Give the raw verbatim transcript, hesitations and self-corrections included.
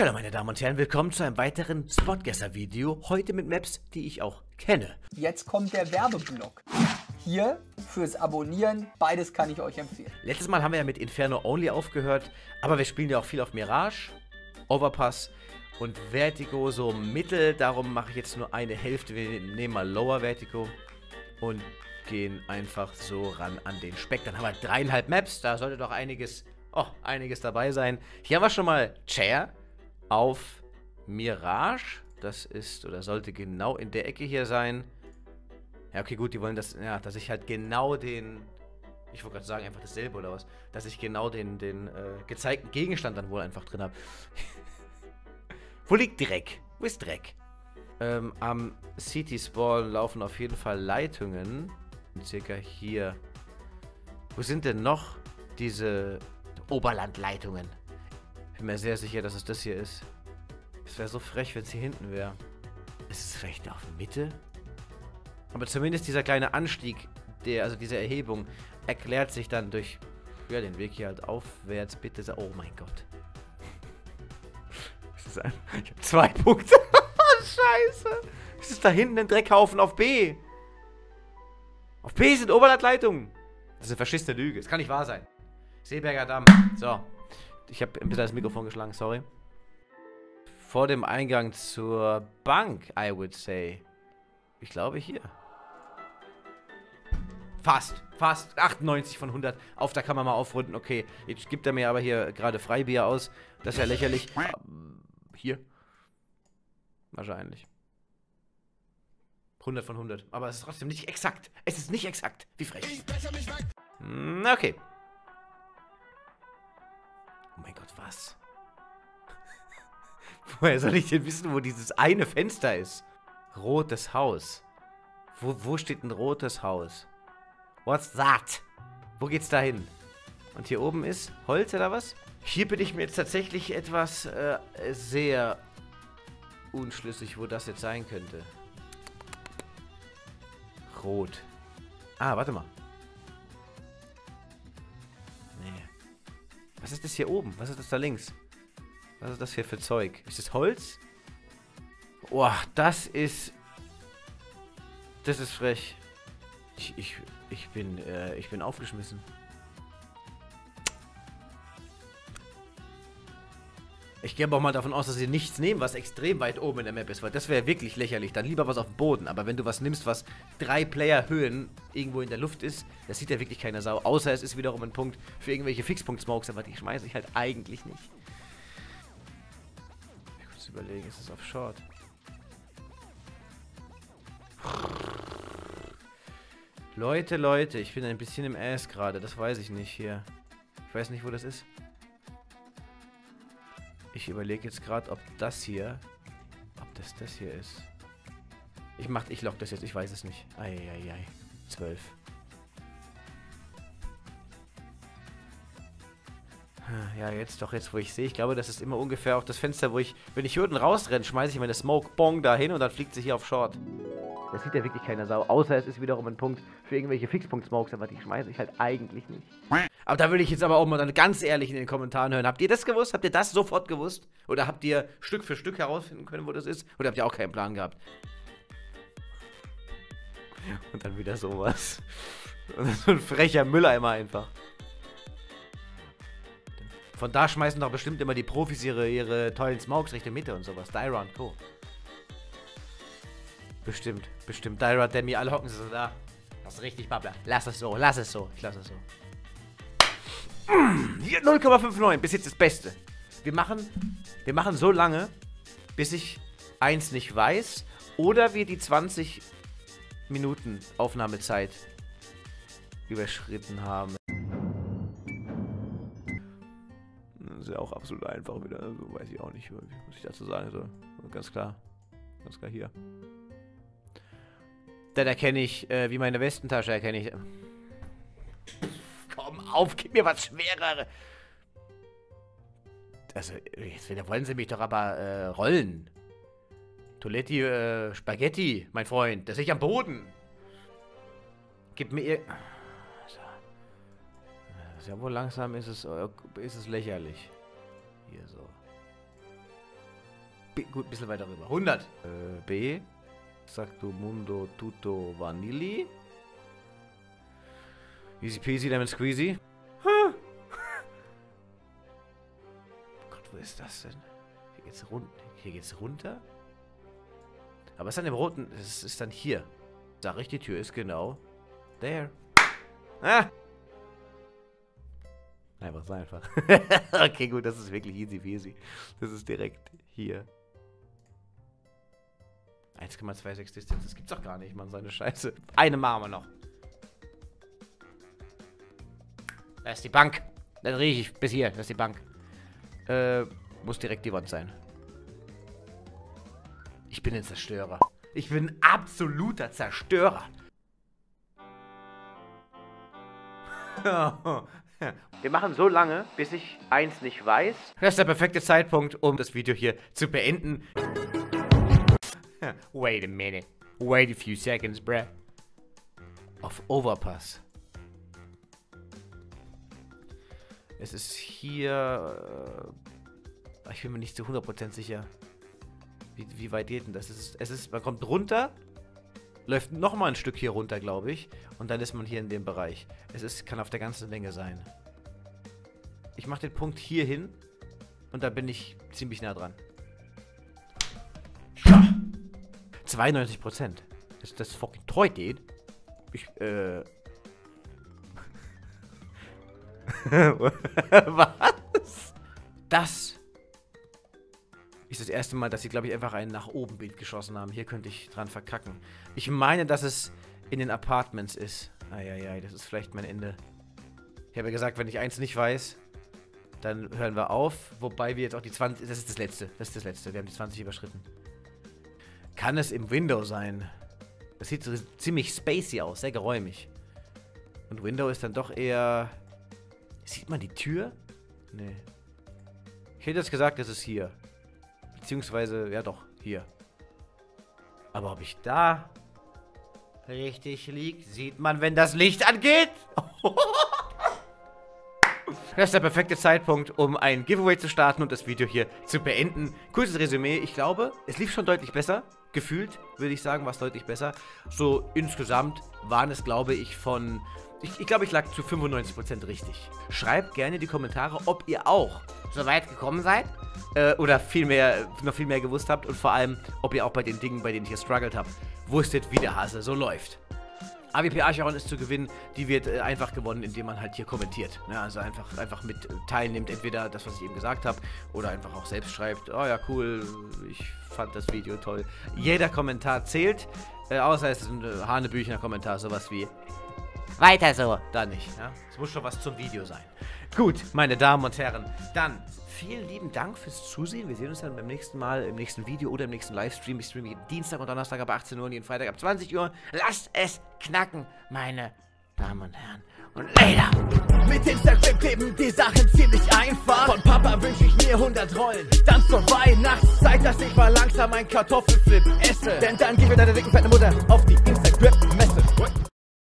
Hallo meine Damen und Herren, willkommen zu einem weiteren Spotguessr-Video, heute mit Maps, die ich auch kenne. Jetzt kommt der Werbeblock. Hier fürs Abonnieren, beides kann ich euch empfehlen. Letztes Mal haben wir ja mit Inferno Only aufgehört, aber wir spielen ja auch viel auf Mirage, Overpass und Vertigo so mittel. Darum mache ich jetzt nur eine Hälfte, wir nehmen mal Lower Vertigo und gehen einfach so ran an den Speck. Dann haben wir dreieinhalb Maps, da sollte doch einiges, oh, einiges dabei sein. Hier haben wir schon mal Chair auf Mirage, das ist oder sollte genau in der Ecke hier sein. Ja, okay, gut, die wollen das, ja, dass ich halt genau den, ich wollte gerade sagen, einfach dasselbe oder was, dass ich genau den, den äh, gezeigten Gegenstand dann wohl einfach drin habe. Wo liegt Dreck? Wo ist Dreck? Ähm, am City Spawn laufen auf jeden Fall Leitungen, circa hier. Wo sind denn noch diese Oberlandleitungen? Ich bin mir sehr sicher, dass es das hier ist. Es wäre so frech, wenn es hier hinten wäre. Ist es vielleicht auf Mitte? Aber zumindest dieser kleine Anstieg, der, also diese Erhebung, erklärt sich dann durch ja, den Weg hier halt aufwärts. Bitte, oh mein Gott. Was ist das? Ich habe zwei Punkte. Scheiße. Es ist da hinten ein Dreckhaufen auf B. Auf B sind Oberlandleitungen. Das ist eine verschissene Lüge. Das kann nicht wahr sein. Seeberger Damm. So. Ich habe ein bisschen das Mikrofon geschlagen, sorry. Vor dem Eingang zur Bank, I would say. Ich glaube hier. Fast, fast. achtundneunzig von hundert. Auf, da kann man mal aufrunden. Okay, jetzt gibt er mir aber hier gerade Freibier aus. Das ist ja lächerlich. Hier. Wahrscheinlich. hundert von hundert. Aber es ist trotzdem nicht exakt. Es ist nicht exakt. Wie frech. Okay. Oh mein Gott, was? Woher soll ich denn wissen, wo dieses eine Fenster ist? Rotes Haus. Wo, wo steht ein rotes Haus? What's that? Wo geht's da hin? Und hier oben ist Holz oder was? Hier bin ich mir jetzt tatsächlich etwas äh, sehr unschlüssig, wo das jetzt sein könnte. Rot. Ah, warte mal. Was ist das hier oben? Was ist das da links? Was ist das hier für Zeug? Ist das Holz? Boah, das ist... Das ist frech. Ich, ich, ich bin, äh, ich bin aufgeschmissen. Ich gehe aber auch mal davon aus, dass sie nichts nehmen, was extrem weit oben in der Map ist, weil das wäre wirklich lächerlich. Dann lieber was auf dem Boden. Aber wenn du was nimmst, was drei Player-Höhen irgendwo in der Luft ist, das sieht ja wirklich keiner Sau. Außer es ist wiederum ein Punkt für irgendwelche Fixpunkt-Smokes, aber die schmeiße ich halt eigentlich nicht. Ich muss überlegen, ist es auf Short? Leute, Leute, ich bin ein bisschen im Ass gerade. Das weiß ich nicht hier. Ich weiß nicht, wo das ist. Ich überlege jetzt gerade, ob das hier, ob das das hier ist. Ich mach, ich lock das jetzt, ich weiß es nicht. Eieiei, zwölf. Ja, jetzt doch, jetzt wo ich sehe, ich glaube, das ist immer ungefähr auch das Fenster, wo ich, wenn ich hier unten rausrenne, schmeiße ich meine Smoke Bong dahin und dann fliegt sie hier auf Short. Das sieht ja wirklich keiner Sau, außer es ist wiederum ein Punkt für irgendwelche Fixpunkt-Smokes, aber die schmeiße ich halt eigentlich nicht. Aber da will ich jetzt aber auch mal dann ganz ehrlich in den Kommentaren hören. Habt ihr das gewusst? Habt ihr das sofort gewusst? Oder habt ihr Stück für Stück herausfinden können, wo das ist? Oder habt ihr auch keinen Plan gehabt? Und dann wieder sowas. Und so ein frecher Mülleimer einfach. Von da schmeißen doch bestimmt immer die Profis ihre, ihre tollen Smokes Richtung Mitte und sowas. Dyra und Co. Bestimmt, bestimmt. Dyra, Demi, alle hocken sie so da. Das ist richtig Babbler. Lass es so, lass es so. Ich lass es so. Hier null Komma neunundfünfzig. Bis jetzt das Beste. Wir machen, wir machen so lange, bis ich eins nicht weiß. Oder wir die zwanzig Minuten Aufnahmezeit überschritten haben. Das ist ja auch absolut einfach wieder. Also weiß ich auch nicht, was ich dazu sagen soll. Ganz klar. Ganz klar hier. Dann erkenne ich, äh, wie meine Westentasche erkenne ich. Komm auf, gib mir was Schwereres. Also, jetzt wieder wollen sie mich doch aber äh, rollen. Toiletti, äh, Spaghetti, mein Freund. Das ist am Boden. Gib mir ihr... So. Ja, wohl langsam ist es, ist es lächerlich. Hier so. gut, ein bisschen weiter rüber. hundert. Äh, B. Sakto Mundo Tutto Vanilli. Easy peasy, lemon squeezy. Huh. Gott, wo ist das denn? Hier geht's runter. Hier geht's runter. Aber es ist an dem roten. Es ist dann hier. Sag ich, die Tür ist genau. There. Ah! Nein, was war einfach. Okay, gut, das ist wirklich easy peasy. Das ist direkt hier. eins Komma sechsundzwanzig Distanz. Das gibt's doch gar nicht, Mann, so eine Scheiße. Eine machen wir noch. Da ist die Bank. Das rieche ich. Bis hier. Das ist die Bank. Äh, muss direkt die Wand sein. Ich bin ein Zerstörer. Ich bin ein absoluter Zerstörer. Wir machen so lange, bis ich eins nicht weiß. Das ist der perfekte Zeitpunkt, um das Video hier zu beenden. Wait a minute. Wait a few seconds, bruh. Auf Overpass. Es ist hier... Äh, ich bin mir nicht zu hundert Prozent sicher. Wie, wie weit geht denn das? Es ist, es ist, man kommt runter, läuft nochmal ein Stück hier runter, glaube ich. Und dann ist man hier in dem Bereich. Es ist, kann auf der ganzen Länge sein. Ich mache den Punkt hier hin. Und da bin ich ziemlich nah dran. zweiundneunzig Prozent. Ist das fucking treu geht? Ich, äh... Was? Das ist das erste Mal, dass sie, glaube ich, einfach ein nach oben Bild geschossen haben. Hier könnte ich dran verkacken. Ich meine, dass es in den Apartments ist. Eieiei, das ist vielleicht mein Ende. Ich habe ja gesagt, wenn ich eins nicht weiß, dann hören wir auf. Wobei wir jetzt auch die zwanzig... Das ist das Letzte. Das ist das Letzte. Wir haben die zwanzig überschritten. Kann es im Window sein? Das sieht so ziemlich spacey aus. Sehr geräumig. Und Window ist dann doch eher... Sieht man die Tür? Nee. Ich hätte jetzt gesagt, es ist hier. Beziehungsweise, ja doch, hier. Aber ob ich da richtig liege, sieht man, wenn das Licht angeht. Das ist der perfekte Zeitpunkt, um ein Giveaway zu starten und das Video hier zu beenden. Kurzes Resümee, ich glaube, es lief schon deutlich besser. Gefühlt, würde ich sagen, war es deutlich besser. So insgesamt waren es, glaube ich, von... Ich, ich glaube, ich lag zu fünfundneunzig Prozent richtig. Schreibt gerne in die Kommentare, ob ihr auch so weit gekommen seid äh, oder viel mehr, noch viel mehr gewusst habt und vor allem, ob ihr auch bei den Dingen, bei denen ich hier struggelt habe, wusstet, wie der Hase so läuft. A W P Archeron ist zu gewinnen, die wird äh, einfach gewonnen, indem man halt hier kommentiert. Ja, also einfach, einfach mit äh, teilnimmt, entweder das, was ich eben gesagt habe, oder einfach auch selbst schreibt, oh ja, cool, ich fand das Video toll. Jeder Kommentar zählt, äh, außer es ist ein äh, Hanebüchner-Kommentar, sowas wie... Weiter so. Dann nicht, ja. Es muss schon was zum Video sein. Gut, meine Damen und Herren, dann vielen lieben Dank fürs Zusehen. Wir sehen uns dann beim nächsten Mal, im nächsten Video oder im nächsten Livestream. Ich streame jeden Dienstag und Donnerstag ab achtzehn Uhr und jeden Freitag ab zwanzig Uhr. Lasst es knacken, meine Damen und Herren. Und leider. Mit Instagram kleben die Sachen ziemlich einfach. Von Papa wünsche ich mir hundert Rollen. Dann zur Weihnachtszeit, dass ich mal langsam ein Kartoffelflip esse. Denn dann gib mir deine dicken fette Mutter auf die Instagram.